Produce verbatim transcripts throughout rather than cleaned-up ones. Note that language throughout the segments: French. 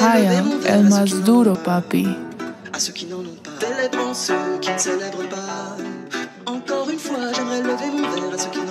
Ay, el más duro, papi. A ceux qui n'en ont pas, célébrons ceux qui ne célèbrent pas. Encore une fois, j'aimerais lever mon verre à ceux qui n'en ont pas.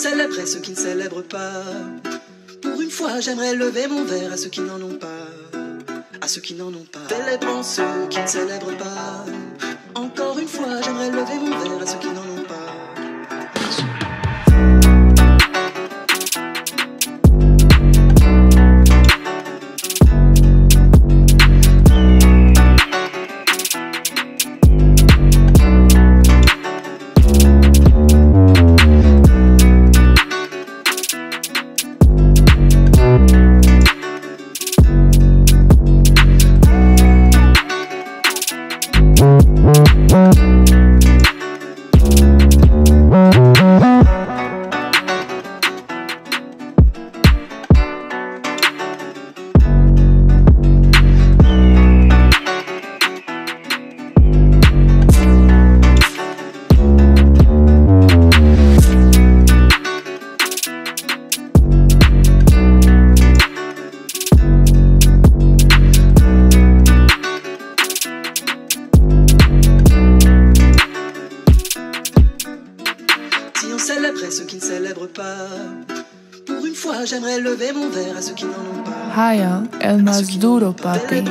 Célébrer ceux qui ne célèbrent pas. Pour une fois, j'aimerais lever mon verre à ceux qui n'en ont pas. À ceux qui n'en ont pas. Célébrons ceux qui ne célèbrent pas. Encore une fois, j'aimerais lever mon verre à ceux qui n'en ont pas. Célébrer ceux qui ne célèbrent pas. Pour une fois, j'aimerais lever mon verre à ceux qui n'en ont pas. Haya, el más duro, papi.